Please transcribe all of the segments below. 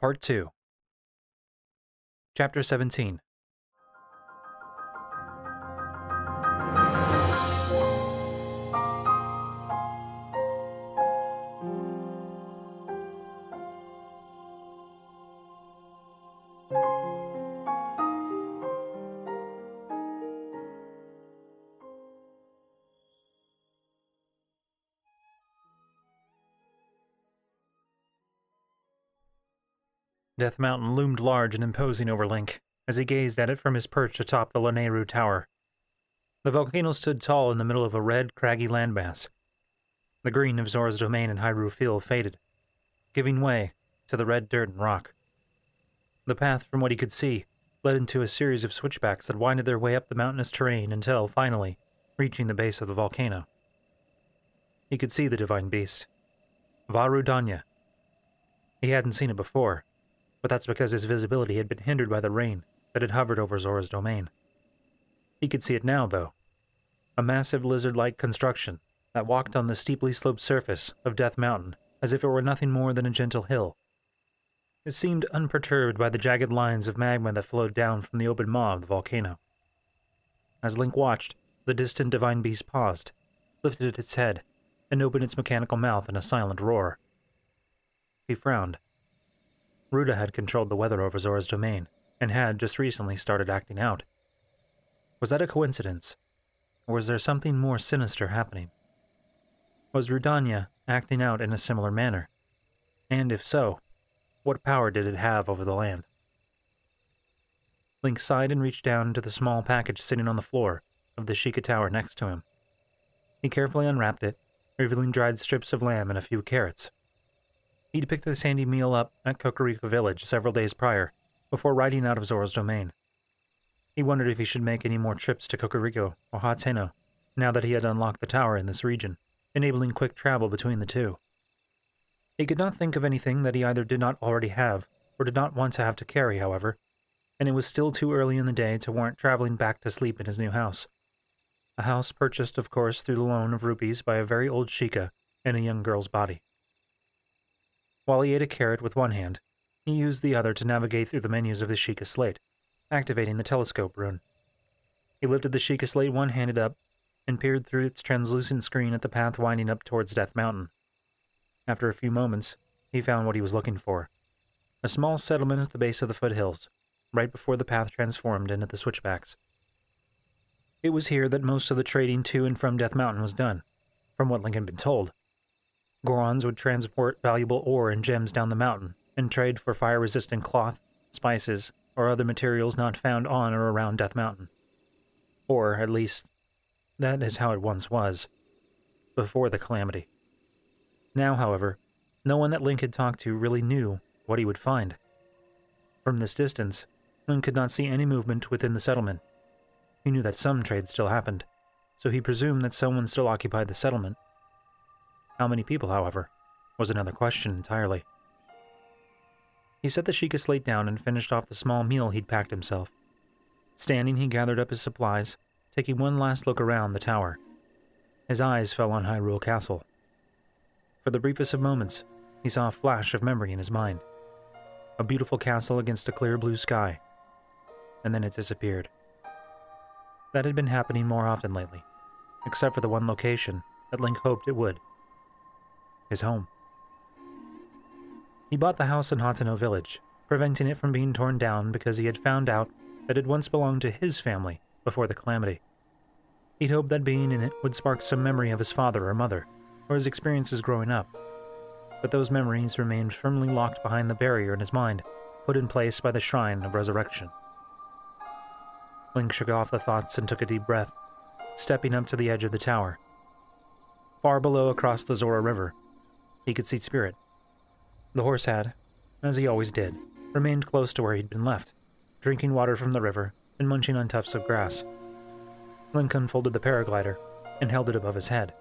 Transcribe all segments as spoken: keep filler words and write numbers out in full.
Part two. Chapter seventeen. Death Mountain loomed large and imposing over Link, as he gazed at it from his perch atop the Lanayru Tower. The volcano stood tall in the middle of a red, craggy landmass. The green of Zora's Domain and Hyrule Field faded, giving way to the red dirt and rock. The path, from what he could see, led into a series of switchbacks that winded their way up the mountainous terrain until, finally, reaching the base of the volcano. He could see the divine beast, Vah Rudania. He hadn't seen it before, but that's because his visibility had been hindered by the rain that had hovered over Zora's Domain. He could see it now, though. A massive lizard-like construction that walked on the steeply sloped surface of Death Mountain as if it were nothing more than a gentle hill. It seemed unperturbed by the jagged lines of magma that flowed down from the open maw of the volcano. As Link watched, the distant divine beast paused, lifted its head, and opened its mechanical mouth in a silent roar. He frowned. Ruta had controlled the weather over Zora's Domain, and had just recently started acting out. Was that a coincidence, or was there something more sinister happening? Was Rudania acting out in a similar manner? And if so, what power did it have over the land? Link sighed and reached down into the small package sitting on the floor of the Sheikah Tower next to him. He carefully unwrapped it, revealing dried strips of lamb and a few carrots. He'd picked the sandy meal up at Kakariko village several days prior, before riding out of Zora's Domain. He wondered if he should make any more trips to Kakariko or Hateno, now that he had unlocked the tower in this region, enabling quick travel between the two. He could not think of anything that he either did not already have, or did not want to have to carry, however, and it was still too early in the day to warrant traveling back to sleep in his new house. A house purchased, of course, through the loan of rupees by a very old Sheikah and a young girl's body. While he ate a carrot with one hand, he used the other to navigate through the menus of the Sheikah Slate, activating the Telescope Rune. He lifted the Sheikah Slate one-handed up and peered through its translucent screen at the path winding up towards Death Mountain. After a few moments, he found what he was looking for. A small settlement at the base of the foothills, right before the path transformed into the switchbacks. It was here that most of the trading to and from Death Mountain was done, from what Link had been told. Gorons would transport valuable ore and gems down the mountain, and trade for fire-resistant cloth, spices, or other materials not found on or around Death Mountain. Or, at least, that is how it once was, before the calamity. Now, however, no one that Link had talked to really knew what he would find. From this distance, Link could not see any movement within the settlement. He knew that some trade still happened, so he presumed that someone still occupied the settlement. How many people, however, was another question entirely. He set the Sheikah Slate down and finished off the small meal he'd packed himself. Standing, he gathered up his supplies, taking one last look around the tower. His eyes fell on Hyrule Castle. For the briefest of moments, he saw a flash of memory in his mind. A beautiful castle against a clear blue sky. And then it disappeared. That had been happening more often lately, except for the one location that Link hoped it would. His home. He bought the house in Hateno village, preventing it from being torn down because he had found out that it once belonged to his family before the calamity. He'd hoped that being in it would spark some memory of his father or mother, or his experiences growing up, but those memories remained firmly locked behind the barrier in his mind, put in place by the Shrine of Resurrection. Link shook off the thoughts and took a deep breath, stepping up to the edge of the tower. Far below across the Zora River, he could see Spirit. The horse had, as he always did, remained close to where he'd been left, drinking water from the river and munching on tufts of grass. Link unfolded the paraglider and held it above his head.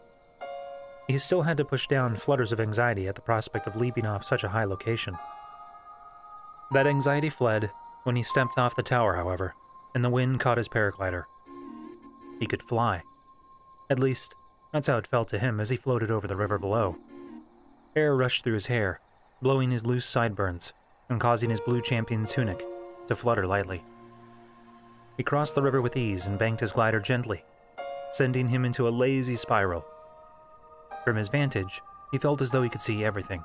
He still had to push down flutters of anxiety at the prospect of leaping off such a high location. That anxiety fled when he stepped off the tower, however, and the wind caught his paraglider. He could fly. At least, that's how it felt to him as he floated over the river below. Air rushed through his hair, blowing his loose sideburns, and causing his blue champion tunic to flutter lightly. He crossed the river with ease and banked his glider gently, sending him into a lazy spiral. From his vantage, he felt as though he could see everything.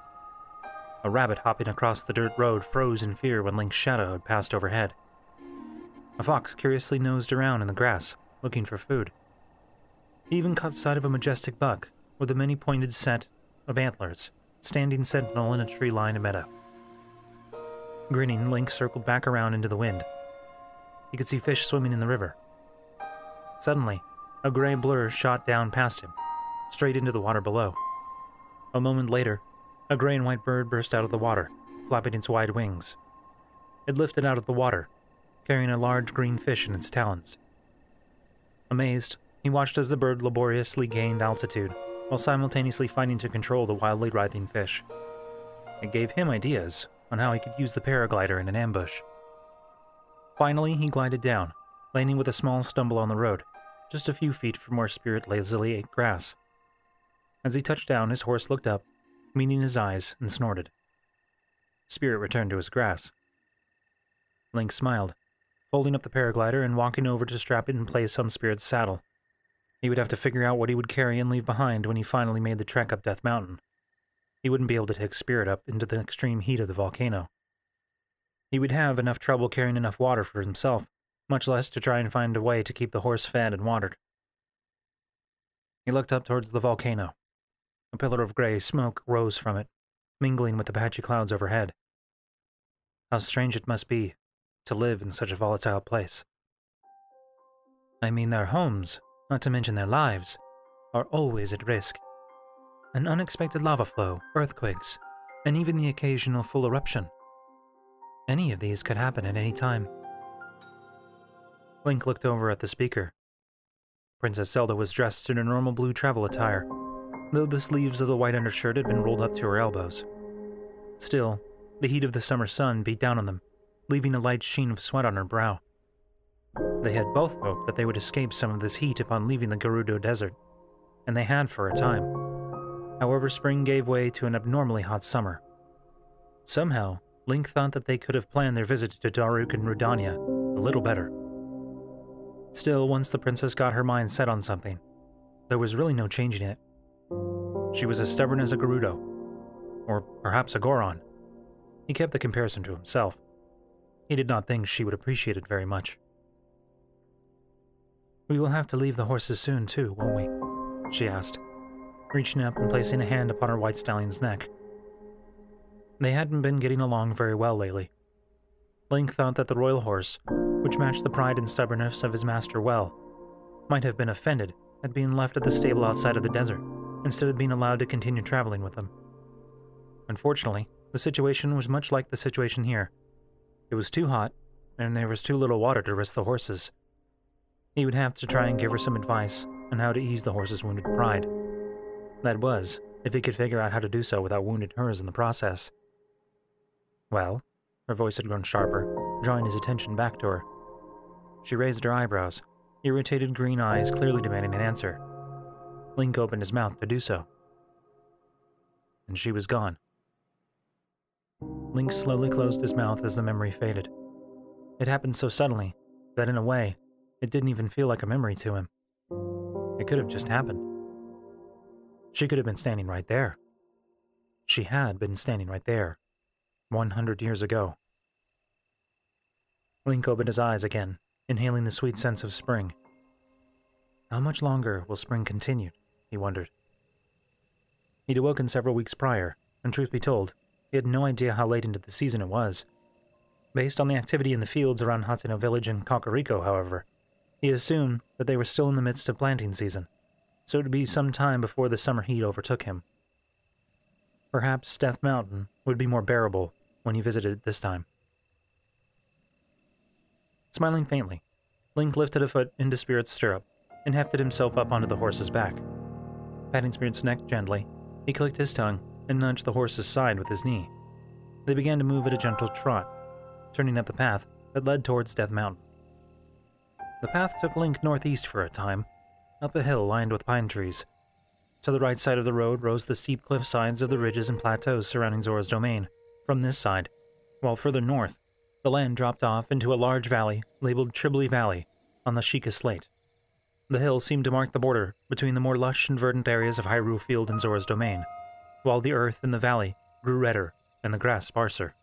A rabbit hopping across the dirt road froze in fear when Link's shadow had passed overhead. A fox curiously nosed around in the grass, looking for food. He even caught sight of a majestic buck with a many-pointed set of antlers, standing sentinel in a tree-lined meadow. Grinning, Link circled back around into the wind. He could see fish swimming in the river. Suddenly, a gray blur shot down past him, straight into the water below. A moment later, a gray and white bird burst out of the water, flapping its wide wings. It lifted out of the water, carrying a large green fish in its talons. Amazed, he watched as the bird laboriously gained altitude, while simultaneously fighting to control the wildly writhing fish. It gave him ideas on how he could use the paraglider in an ambush. Finally, he glided down, landing with a small stumble on the road, just a few feet from where Spirit lazily ate grass. As he touched down, his horse looked up, meeting his eyes, and snorted. Spirit returned to his grass. Link smiled, folding up the paraglider and walking over to strap it in place on Spirit's saddle. He would have to figure out what he would carry and leave behind when he finally made the trek up Death Mountain. He wouldn't be able to take Spirit up into the extreme heat of the volcano. He would have enough trouble carrying enough water for himself, much less to try and find a way to keep the horse fed and watered. He looked up towards the volcano. A pillar of gray smoke rose from it, mingling with the patchy clouds overhead. How strange it must be to live in such a volatile place. I mean, their homes, not to mention their lives, are always at risk. An unexpected lava flow, earthquakes, and even the occasional full eruption. Any of these could happen at any time. Link looked over at the speaker. Princess Zelda was dressed in her normal blue travel attire, though the sleeves of the white undershirt had been rolled up to her elbows. Still, the heat of the summer sun beat down on them, leaving a light sheen of sweat on her brow. They had both hoped that they would escape some of this heat upon leaving the Gerudo Desert, and they had for a time. However, spring gave way to an abnormally hot summer. Somehow, Link thought that they could have planned their visit to Daruk and Rudania a little better. Still, once the princess got her mind set on something, there was really no changing it. She was as stubborn as a Gerudo, or perhaps a Goron. He kept the comparison to himself. He did not think she would appreciate it very much. We will have to leave the horses soon, too, won't we? She asked, reaching up and placing a hand upon her white stallion's neck. They hadn't been getting along very well lately. Link thought that the royal horse, which matched the pride and stubbornness of his master well, might have been offended at being left at the stable outside of the desert, instead of being allowed to continue traveling with them. Unfortunately, the situation was much like the situation here. It was too hot, and there was too little water to risk the horses. He would have to try and give her some advice on how to ease the horse's wounded pride. That was, if he could figure out how to do so without wounding hers in the process. Well, her voice had grown sharper, drawing his attention back to her. She raised her eyebrows, irritated green eyes clearly demanding an answer. Link opened his mouth to do so. And she was gone. Link slowly closed his mouth as the memory faded. It happened so suddenly that, in a way, it didn't even feel like a memory to him. It could have just happened. She could have been standing right there. She had been standing right there, one hundred years ago. Link opened his eyes again, inhaling the sweet sense of spring. How much longer will spring continue? He wondered. He'd awoken several weeks prior, and truth be told, he had no idea how late into the season it was. Based on the activity in the fields around Hateno village and Kakariko, however, he assumed that they were still in the midst of planting season, so it would be some time before the summer heat overtook him. Perhaps Death Mountain would be more bearable when he visited it this time. Smiling faintly, Link lifted a foot into Spirit's stirrup and hefted himself up onto the horse's back. Patting Spirit's neck gently, he clicked his tongue and nudged the horse's side with his knee. They began to move at a gentle trot, turning up the path that led towards Death Mountain. The path took Link northeast for a time, up a hill lined with pine trees. To the right side of the road rose the steep cliff sides of the ridges and plateaus surrounding Zora's Domain. From this side, while further north, the land dropped off into a large valley labeled Tribbley Valley on the Sheikah Slate. The hill seemed to mark the border between the more lush and verdant areas of Hyrule Field and Zora's Domain, while the earth in the valley grew redder and the grass sparser.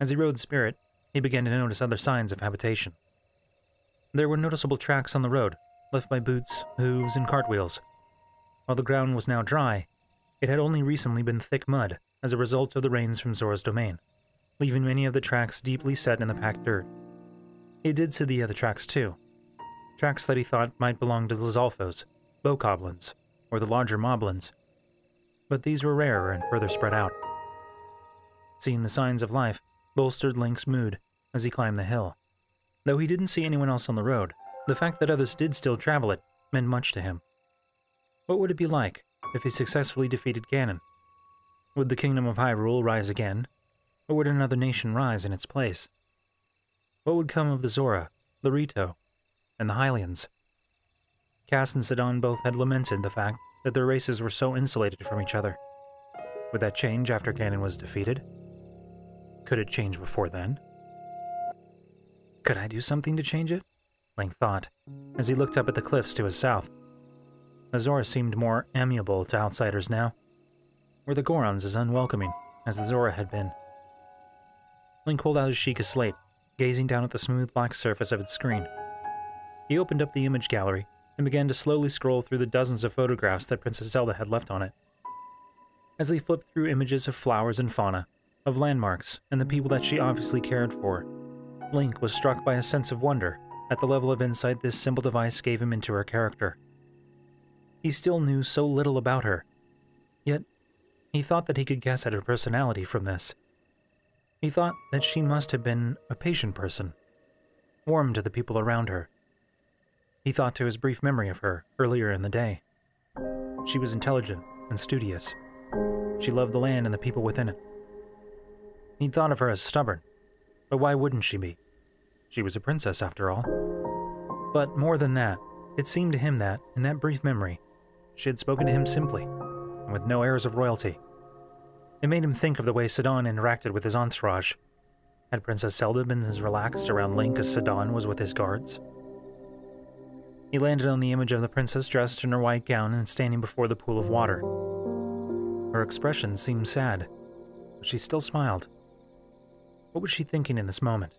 As he rode Spirit, he began to notice other signs of habitation. There were noticeable tracks on the road, left by boots, hooves, and cartwheels. While the ground was now dry, it had only recently been thick mud as a result of the rains from Zora's Domain, leaving many of the tracks deeply set in the packed dirt. He did see the other tracks too, tracks that he thought might belong to the Lizalfos, Bokoblins, or the larger Moblins, but these were rarer and further spread out. Seeing the signs of life bolstered Link's mood as he climbed the hill. Though he didn't see anyone else on the road, the fact that others did still travel it meant much to him. What would it be like if he successfully defeated Ganon? Would the Kingdom of Hyrule rise again, or would another nation rise in its place? What would come of the Zora, the Rito, and the Highlands? Cass and Sidon both had lamented the fact that their races were so insulated from each other. Would that change after Ganon was defeated? Could it change before then? Could I do something to change it? Link thought, as he looked up at the cliffs to his south. Zora seemed more amiable to outsiders now, were the Gorons as unwelcoming as the Zora had been. Link pulled out his Sheikah Slate, gazing down at the smooth black surface of its screen. He opened up the image gallery and began to slowly scroll through the dozens of photographs that Princess Zelda had left on it. As he flipped through images of flowers and fauna, of landmarks and the people that she obviously cared for, Link was struck by a sense of wonder at the level of insight this simple device gave him into her character. He still knew so little about her, yet he thought that he could guess at her personality from this. He thought that she must have been a patient person, warm to the people around her. He thought to his brief memory of her earlier in the day. She was intelligent and studious. She loved the land and the people within it. He thought of her as stubborn, but why wouldn't she be? She was a princess after all. But more than that, it seemed to him that, in that brief memory, she had spoken to him simply, and with no airs of royalty. It made him think of the way Sidon interacted with his entourage. Had Princess Zelda been as relaxed around Link as Sidon was with his guards? He landed on the image of the princess dressed in her white gown and standing before the pool of water. Her expression seemed sad, but she still smiled. What was she thinking in this moment?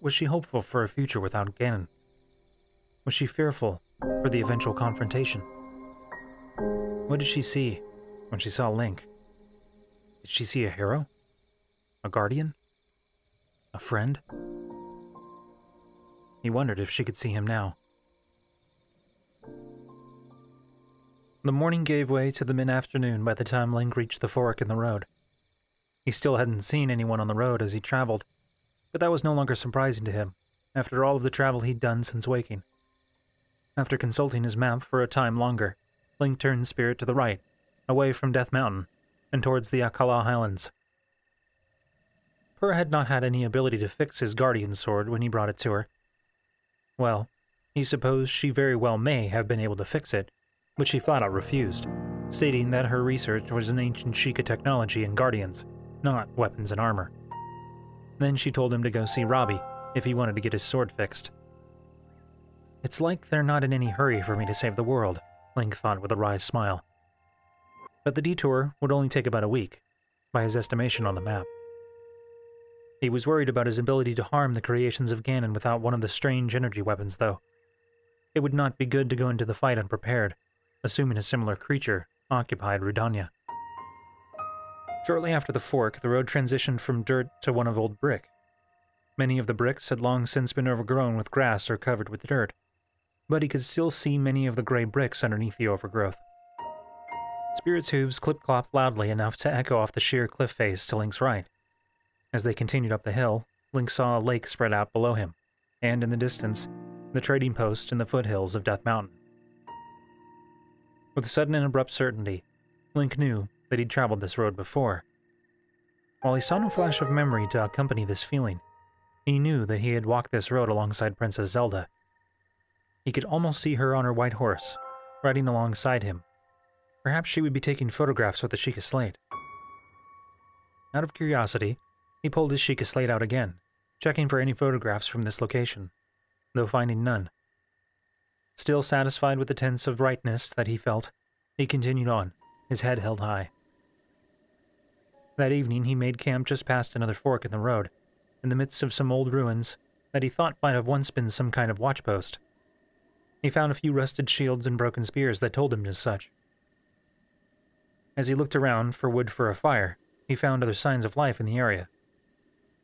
Was she hopeful for a future without Ganon? Was she fearful for the eventual confrontation? What did she see when she saw Link? Did she see a hero? A guardian? A friend? He wondered if she could see him now. The morning gave way to the mid-afternoon by the time Link reached the fork in the road. He still hadn't seen anyone on the road as he traveled, but that was no longer surprising to him, after all of the travel he'd done since waking. After consulting his map for a time longer, Link turned Spirit to the right, away from Death Mountain, and towards the Akkala Highlands. Purah had not had any ability to fix his guardian sword when he brought it to her. Well, he supposed she very well may have been able to fix it, but she flat out refused, stating that her research was in ancient Sheikah technology and guardians, not weapons and armor. Then she told him to go see Robbie if he wanted to get his sword fixed. It's like they're not in any hurry for me to save the world, Link thought with a wry smile. But the detour would only take about a week, by his estimation on the map. He was worried about his ability to harm the creations of Ganon without one of the strange energy weapons, though. It would not be good to go into the fight unprepared, assuming a similar creature occupied Rudania. Shortly after the fork, the road transitioned from dirt to one of old brick. Many of the bricks had long since been overgrown with grass or covered with dirt, but he could still see many of the gray bricks underneath the overgrowth. Spirit's hooves clip-clopped loudly enough to echo off the sheer cliff face to Link's right. As they continued up the hill, Link saw a lake spread out below him, and in the distance, the trading post in the foothills of Death Mountain. With sudden and abrupt certainty, Link knew that he'd traveled this road before. While he saw no flash of memory to accompany this feeling, he knew that he had walked this road alongside Princess Zelda. He could almost see her on her white horse, riding alongside him. Perhaps she would be taking photographs with the Sheikah Slate. Out of curiosity, he pulled his Sheikah Slate out again, checking for any photographs from this location, though finding none. Still satisfied with the sense of rightness that he felt, he continued on, his head held high. That evening he made camp just past another fork in the road, in the midst of some old ruins that he thought might have once been some kind of watchpost. He found a few rusted shields and broken spears that told him as such. As he looked around for wood for a fire, he found other signs of life in the area.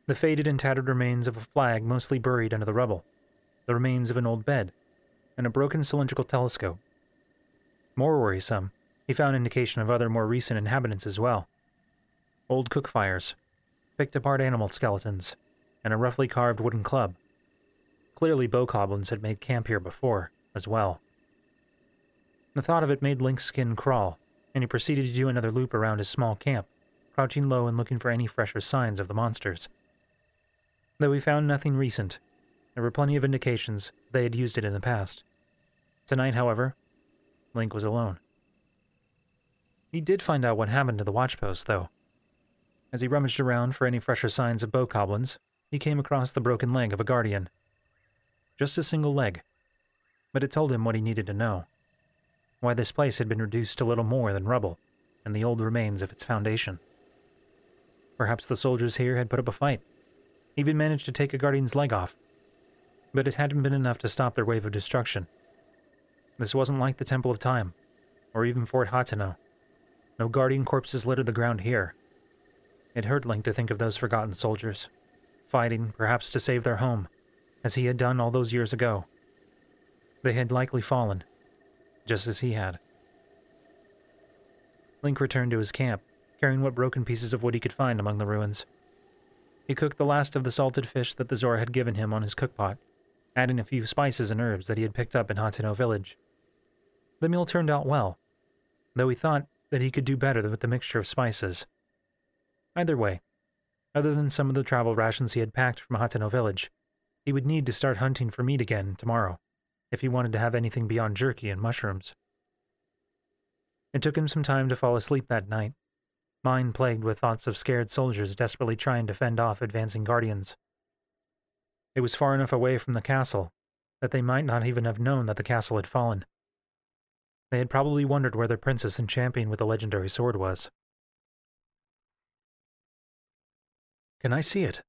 The faded and tattered remains of a flag mostly buried under the rubble, the remains of an old bed, and a broken cylindrical telescope. More worrisome, he found indication of other more recent inhabitants as well. Old cook fires, picked apart animal skeletons, and a roughly carved wooden club. Clearly Bokoblins had made camp here before, as well. The thought of it made Link's skin crawl, and he proceeded to do another loop around his small camp, crouching low and looking for any fresher signs of the monsters. Though he found nothing recent, there were plenty of indications they had used it in the past. Tonight, however, Link was alone. He did find out what happened to the watchpost, though. As he rummaged around for any fresher signs of Bokoblins, he came across the broken leg of a guardian. Just a single leg, but it told him what he needed to know. Why this place had been reduced to little more than rubble, and the old remains of its foundation. Perhaps the soldiers here had put up a fight, even managed to take a guardian's leg off, but it hadn't been enough to stop their wave of destruction. This wasn't like the Temple of Time, or even Fort Hateno. No guardian corpses littered the ground here. It hurt Link to think of those forgotten soldiers, fighting, perhaps to save their home, as he had done all those years ago. They had likely fallen, just as he had. Link returned to his camp, carrying what broken pieces of wood he could find among the ruins. He cooked the last of the salted fish that the Zora had given him on his cookpot, adding a few spices and herbs that he had picked up in Hateno village. The meal turned out well, though he thought that he could do better with the mixture of spices. Either way, other than some of the travel rations he had packed from Hateno village, he would need to start hunting for meat again tomorrow, if he wanted to have anything beyond jerky and mushrooms. It took him some time to fall asleep that night, mind plagued with thoughts of scared soldiers desperately trying to fend off advancing guardians. It was far enough away from the castle that they might not even have known that the castle had fallen. They had probably wondered where their princess and champion with the legendary sword was. Can I see it?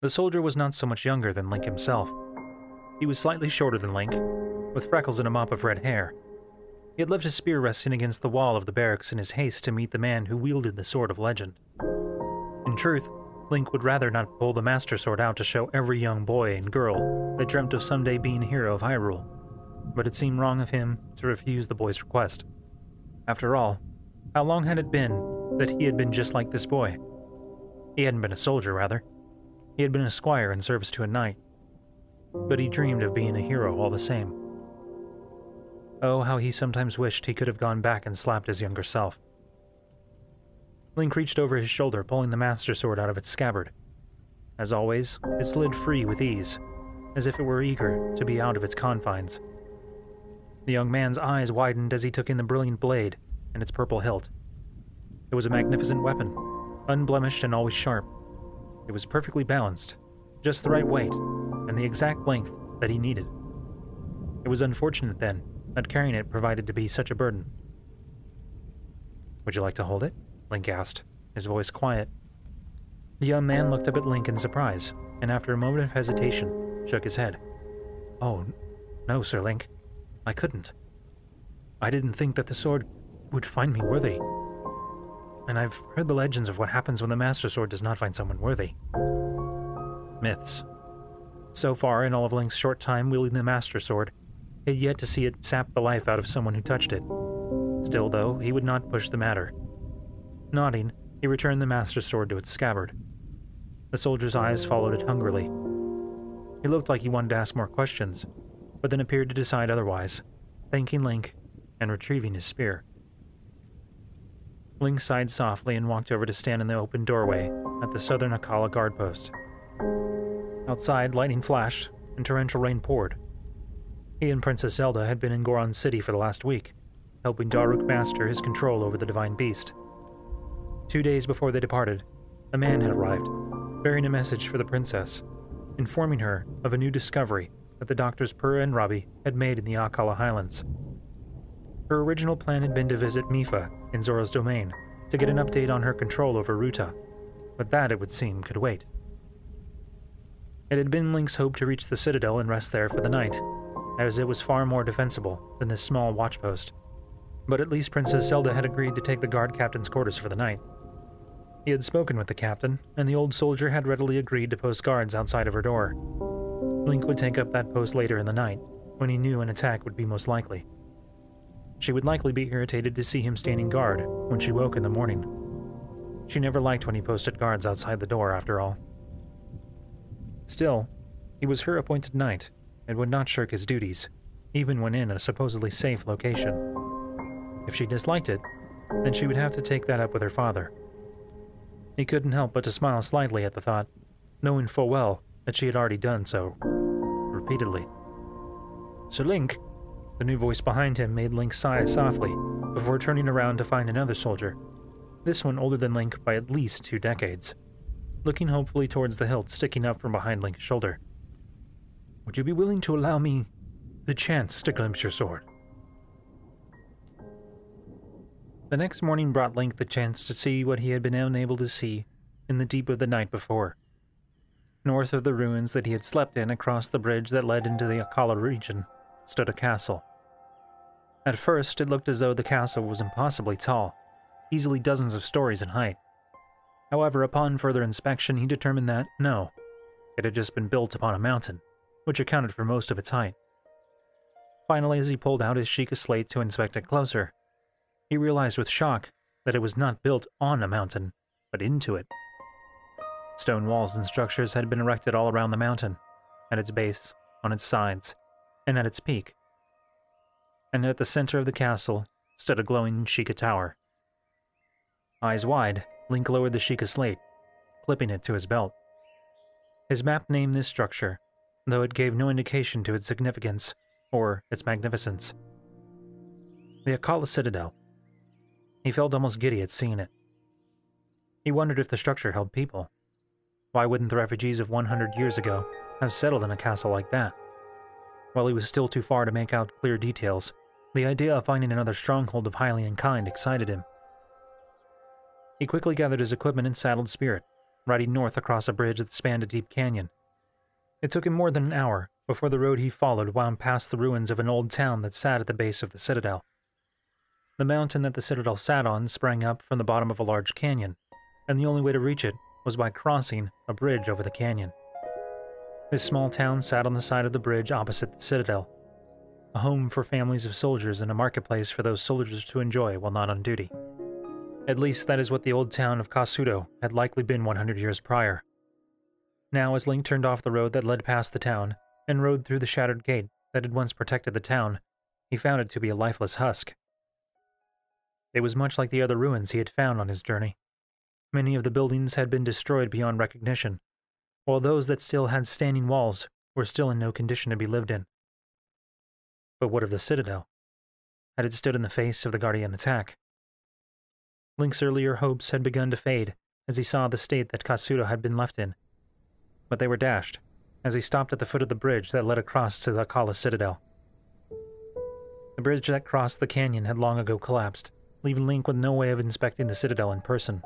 The soldier was not so much younger than Link himself. He was slightly shorter than Link, with freckles and a mop of red hair. He had left his spear resting against the wall of the barracks in his haste to meet the man who wielded the Sword of Legend. In truth, Link would rather not pull the Master Sword out to show every young boy and girl that dreamt of someday being a hero of Hyrule, but it seemed wrong of him to refuse the boy's request. After all, how long had it been that he had been just like this boy? He hadn't been a soldier, rather. He had been a squire in service to a knight, but he dreamed of being a hero all the same. Oh, how he sometimes wished he could have gone back and slapped his younger self. Link reached over his shoulder, pulling the Master Sword out of its scabbard. As always, it slid free with ease, as if it were eager to be out of its confines. The young man's eyes widened as he took in the brilliant blade and its purple hilt. It was a magnificent weapon, unblemished and always sharp. It was perfectly balanced, just the right weight, and the exact length that he needed. It was unfortunate, then, that carrying it provided to be such a burden. "Would you like to hold it?" Link asked, his voice quiet. The young man looked up at Link in surprise, and after a moment of hesitation, shook his head. "Oh, no, Sir Link. I couldn't. I didn't think that the sword would find me worthy. And I've heard the legends of what happens when the Master Sword does not find someone worthy." Myths. So far, in all of Link's short time wielding the Master Sword, he had yet to see it sap the life out of someone who touched it. Still, though, he would not push the matter. Nodding, he returned the Master Sword to its scabbard. The soldier's eyes followed it hungrily. He looked like he wanted to ask more questions, but then appeared to decide otherwise, thanking Link and retrieving his spear. Link sighed softly and walked over to stand in the open doorway at the southern Akkala guard post. Outside, lightning flashed, and torrential rain poured. He and Princess Zelda had been in Goron City for the last week, helping Daruk master his control over the divine beast. Two days before they departed, a man had arrived, bearing a message for the princess, informing her of a new discovery that the doctors Purah and Robbie had made in the Akkala Highlands. Her original plan had been to visit Mifa in Zora's Domain to get an update on her control over Ruta, but that, it would seem, could wait. It had been Link's hope to reach the Citadel and rest there for the night, as it was far more defensible than this small watchpost. But at least Princess Zelda had agreed to take the guard captain's quarters for the night. He had spoken with the captain, and the old soldier had readily agreed to post guards outside of her door. Link would take up that post later in the night, when he knew an attack would be most likely. She would likely be irritated to see him standing guard when she woke in the morning. She never liked when he posted guards outside the door, after all. Still, he was her appointed knight, and would not shirk his duties, even when in a supposedly safe location. If she disliked it, then she would have to take that up with her father. He couldn't help but to smile slightly at the thought, knowing full well that she had already done so, repeatedly. "Sir Link," the new voice behind him made Link sigh softly, before turning around to find another soldier, this one older than Link by at least two decades, looking hopefully towards the hilt sticking up from behind Link's shoulder. "Would you be willing to allow me the chance to glimpse your sword?" The next morning brought Link the chance to see what he had been unable to see in the deep of the night before. North of the ruins that he had slept in across the bridge that led into the Akkala region stood a castle. At first, it looked as though the castle was impossibly tall, easily dozens of stories in height. However, upon further inspection, he determined that, no, it had just been built upon a mountain, which accounted for most of its height. Finally, as he pulled out his Sheikah Slate to inspect it closer, he realized with shock that it was not built on a mountain, but into it. Stone walls and structures had been erected all around the mountain, at its base, on its sides, and at its peak. And at the center of the castle stood a glowing Sheikah Tower. Eyes wide, Link lowered the Sheikah Slate, clipping it to his belt. His map named this structure, though it gave no indication to its significance or its magnificence. The Akkala Citadel. He felt almost giddy at seeing it. He wondered if the structure held people. Why wouldn't the refugees of one hundred years ago have settled in a castle like that? While he was still too far to make out clear details, the idea of finding another stronghold of Hylian kind excited him. He quickly gathered his equipment and saddled Spirit, riding north across a bridge that spanned a deep canyon. It took him more than an hour before the road he followed wound past the ruins of an old town that sat at the base of the citadel. The mountain that the citadel sat on sprang up from the bottom of a large canyon, and the only way to reach it was by crossing a bridge over the canyon. This small town sat on the side of the bridge opposite the citadel, a home for families of soldiers and a marketplace for those soldiers to enjoy while not on duty. At least that is what the old town of Kasudo had likely been one hundred years prior. Now, as Link turned off the road that led past the town and rode through the shattered gate that had once protected the town, he found it to be a lifeless husk. It was much like the other ruins he had found on his journey. Many of the buildings had been destroyed beyond recognition, while those that still had standing walls were still in no condition to be lived in. But what of the citadel? Had it stood in the face of the Guardian attack? Link's earlier hopes had begun to fade as he saw the state that Kasudo had been left in, but they were dashed as he stopped at the foot of the bridge that led across to the Akkala Citadel. The bridge that crossed the canyon had long ago collapsed, leaving Link with no way of inspecting the citadel in person.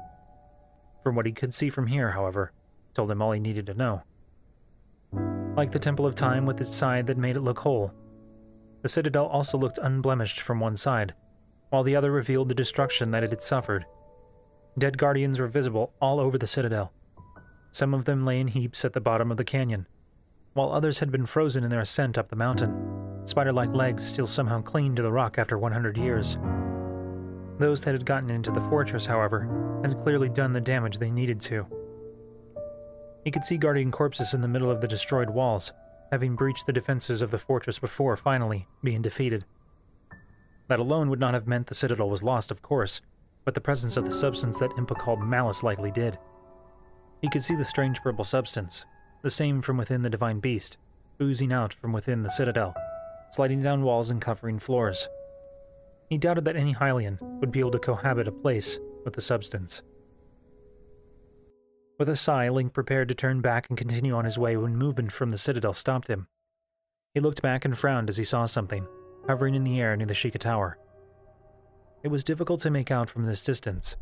From what he could see from here, however, told him all he needed to know. Like the Temple of Time with its side that made it look whole, the citadel also looked unblemished from one side, while the other revealed the destruction that it had suffered. Dead guardians were visible all over the citadel. Some of them lay in heaps at the bottom of the canyon, while others had been frozen in their ascent up the mountain, spider-like legs still somehow clinging to the rock after one hundred years. Those that had gotten into the fortress, however, had clearly done the damage they needed to. He could see guardian corpses in the middle of the destroyed walls, having breached the defenses of the fortress before finally being defeated. That alone would not have meant the citadel was lost, of course, but the presence of the substance that Impa called malice likely did. He could see the strange purple substance, the same from within the divine beast, oozing out from within the citadel, sliding down walls and covering floors. He doubted that any Hylian would be able to cohabit a place with the substance. With a sigh, Link prepared to turn back and continue on his way when movement from the Citadel stopped him. He looked back and frowned as he saw something, hovering in the air near the Sheikah Tower. It was difficult to make out from this distance,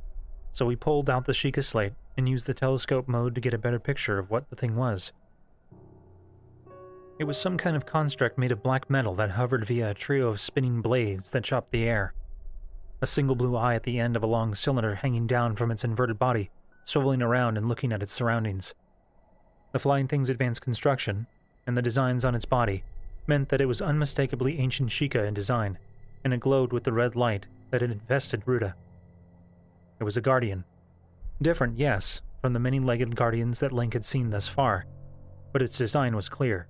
so he pulled out the Sheikah Slate and used the telescope mode to get a better picture of what the thing was. It was some kind of construct made of black metal that hovered via a trio of spinning blades that chopped the air. A single blue eye at the end of a long cylinder hanging down from its inverted body, swiveling around and looking at its surroundings. The flying thing's advanced construction, and the designs on its body, meant that it was unmistakably ancient Sheikah in design, and it glowed with the red light that had invested Ruta. It was a guardian. Different, yes, from the many-legged guardians that Link had seen thus far, but its design was clear.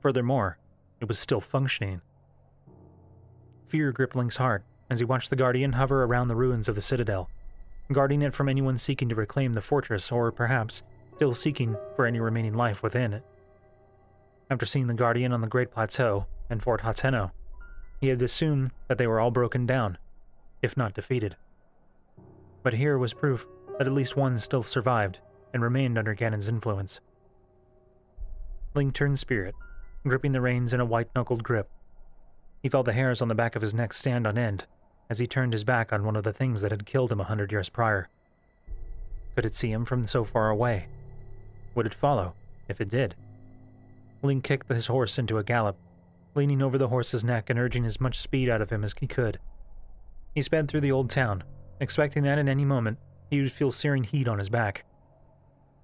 Furthermore, it was still functioning. Fear gripped Link's heart as he watched the guardian hover around the ruins of the Citadel, guarding it from anyone seeking to reclaim the fortress or, perhaps, still seeking for any remaining life within it. After seeing the guardian on the Great Plateau and Fort Hateno, he had assumed that they were all broken down, if not defeated. But here was proof that at least one still survived and remained under Ganon's influence. Link turned Spirit, gripping the reins in a white-knuckled grip. He felt the hairs on the back of his neck stand on end as he turned his back on one of the things that had killed him a hundred years prior. Could it see him from so far away? Would it follow, if it did? Link kicked his horse into a gallop, leaning over the horse's neck and urging as much speed out of him as he could. He sped through the old town, expecting that at any moment he would feel searing heat on his back.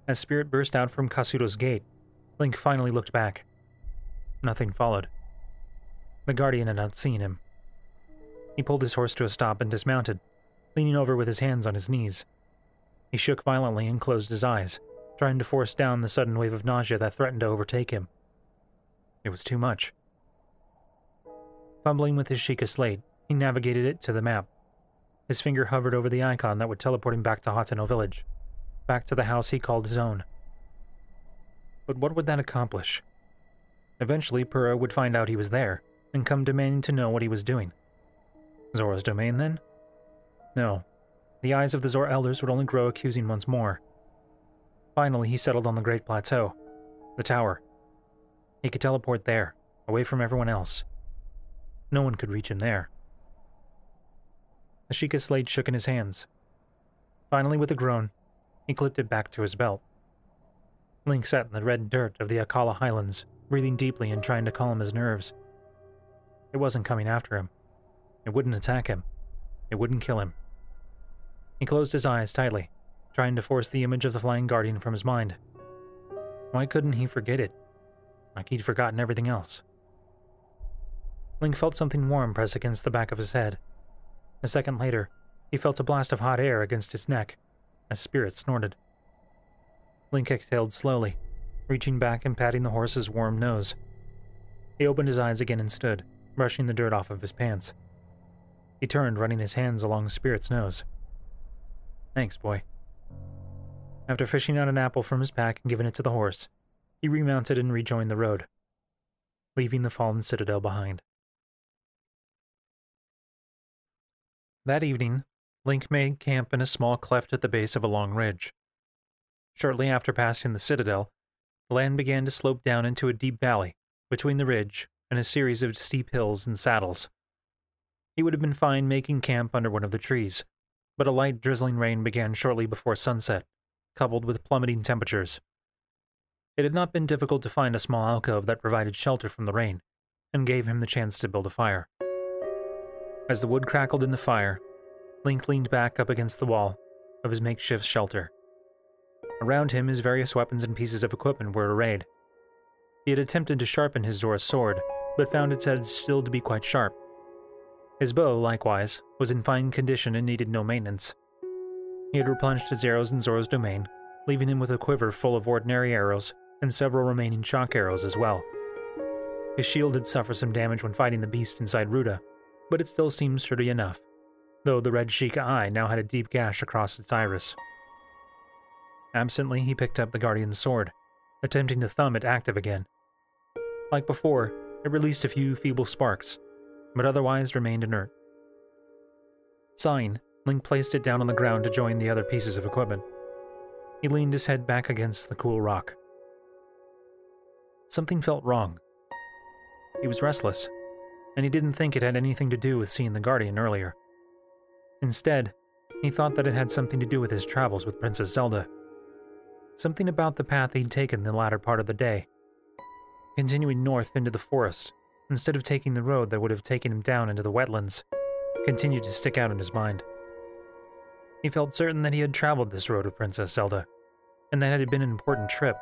As Spirit burst out from Kasuto's gate, Link finally looked back. Nothing followed. The guardian had not seen him. He pulled his horse to a stop and dismounted, leaning over with his hands on his knees. He shook violently and closed his eyes, trying to force down the sudden wave of nausea that threatened to overtake him. It was too much. Fumbling with his Sheikah Slate, he navigated it to the map. His finger hovered over the icon that would teleport him back to Hateno village, back to the house he called his own. But what would that accomplish? Eventually, Purah would find out he was there, and come demanding to know what he was doing. Zora's domain, then? No. The eyes of the Zora elders would only grow accusing once more. Finally, he settled on the Great Plateau, the tower. He could teleport there, away from everyone else. No one could reach him there. The Sheikah Slate shook in his hands. Finally, with a groan, he clipped it back to his belt. Link sat in the red dirt of the Akkala Highlands, breathing deeply and trying to calm his nerves. It wasn't coming after him. It wouldn't attack him. It wouldn't kill him. He closed his eyes tightly, trying to force the image of the flying guardian from his mind. Why couldn't he forget it? Like he'd forgotten everything else. Link felt something warm press against the back of his head. A second later, he felt a blast of hot air against his neck, as Spirit snorted. Link exhaled slowly, reaching back and patting the horse's warm nose. He opened his eyes again and stood, brushing the dirt off of his pants. He turned, running his hands along Spirit's nose. Thanks, boy. After fishing out an apple from his pack and giving it to the horse, he remounted and rejoined the road, leaving the fallen citadel behind. That evening, Link made camp in a small cleft at the base of a long ridge. Shortly after passing the citadel, the land began to slope down into a deep valley between the ridge and a series of steep hills and saddles. He would have been fine making camp under one of the trees, but a light drizzling rain began shortly before sunset, coupled with plummeting temperatures. It had not been difficult to find a small alcove that provided shelter from the rain, and gave him the chance to build a fire. As the wood crackled in the fire, Link leaned back up against the wall of his makeshift shelter. Around him, his various weapons and pieces of equipment were arrayed. He had attempted to sharpen his Zora's sword, but found its edge still to be quite sharp. His bow, likewise, was in fine condition and needed no maintenance. He had replenished his arrows in Zora's domain, leaving him with a quiver full of ordinary arrows and several remaining shock arrows as well. His shield had suffered some damage when fighting the beast inside Ruta, but it still seemed sturdy enough, though the red Sheikah eye now had a deep gash across its iris. Absently, he picked up the guardian's sword, attempting to thumb it active again. Like before, it released a few feeble sparks, but otherwise remained inert. Sighing, Link placed it down on the ground to join the other pieces of equipment. He leaned his head back against the cool rock. Something felt wrong. He was restless, and he didn't think it had anything to do with seeing the Guardian earlier. Instead, he thought that it had something to do with his travels with Princess Zelda. Something about the path he'd taken the latter part of the day, continuing north into the forest, instead of taking the road that would have taken him down into the wetlands, continued to stick out in his mind. He felt certain that he had traveled this road with Princess Zelda, and that it had been an important trip.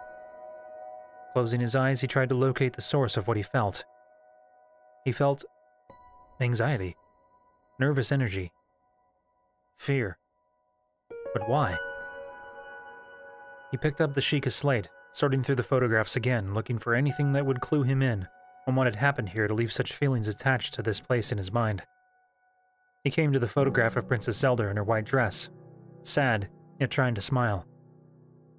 Closing his eyes, he tried to locate the source of what he felt. He felt anxiety, nervous energy, fear. But why? He picked up the Sheikah Slate, sorting through the photographs again, looking for anything that would clue him in on what had happened here to leave such feelings attached to this place in his mind. He came to the photograph of Princess Zelda in her white dress, sad, yet trying to smile.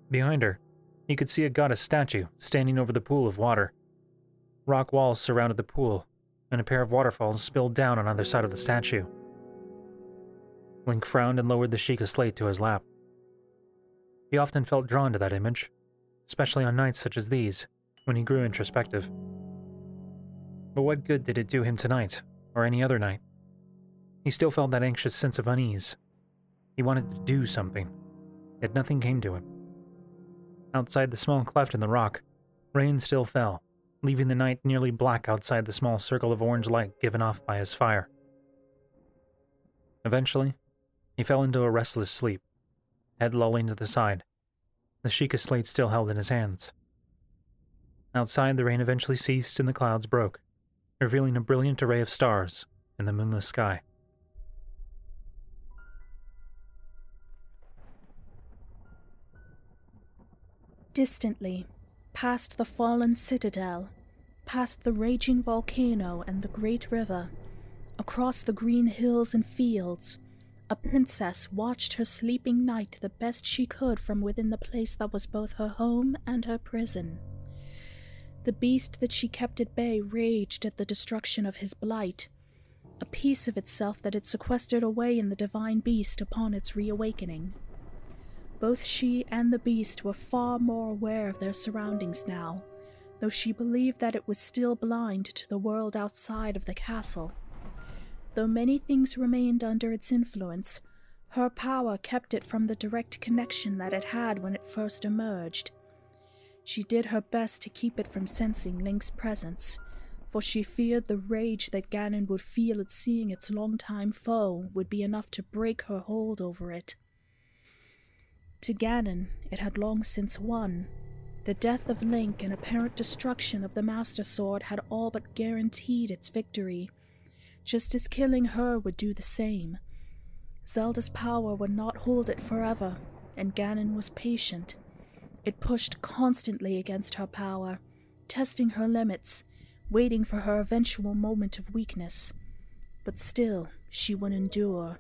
Behind her, he could see a goddess statue standing over the pool of water. Rock walls surrounded the pool, and a pair of waterfalls spilled down on either side of the statue. Link frowned and lowered the Sheikah Slate to his lap. He often felt drawn to that image, especially on nights such as these, when he grew introspective. But what good did it do him tonight, or any other night? He still felt that anxious sense of unease. He wanted to do something, yet nothing came to him. Outside the small cleft in the rock, rain still fell, leaving the night nearly black outside the small circle of orange light given off by his fire. Eventually, he fell into a restless sleep, head lolling to the side, the Sheikah Slate still held in his hands. Outside, the rain eventually ceased and the clouds broke, revealing a brilliant array of stars in the moonless sky. Distantly, past the fallen citadel, past the raging volcano and the great river, across the green hills and fields, a princess watched her sleeping knight the best she could from within the place that was both her home and her prison. The beast that she kept at bay raged at the destruction of his blight, a piece of itself that it sequestered away in the divine beast upon its reawakening. Both she and the beast were far more aware of their surroundings now, though she believed that it was still blind to the world outside of the castle. Though many things remained under its influence, her power kept it from the direct connection that it had when it first emerged. She did her best to keep it from sensing Link's presence, for she feared the rage that Ganon would feel at seeing its longtime foe would be enough to break her hold over it. To Ganon, it had long since won. The death of Link and apparent destruction of the Master Sword had all but guaranteed its victory, just as killing her would do the same. Zelda's power would not hold it forever, and Ganon was patient. It pushed constantly against her power, testing her limits, waiting for her eventual moment of weakness. But still, she would endure.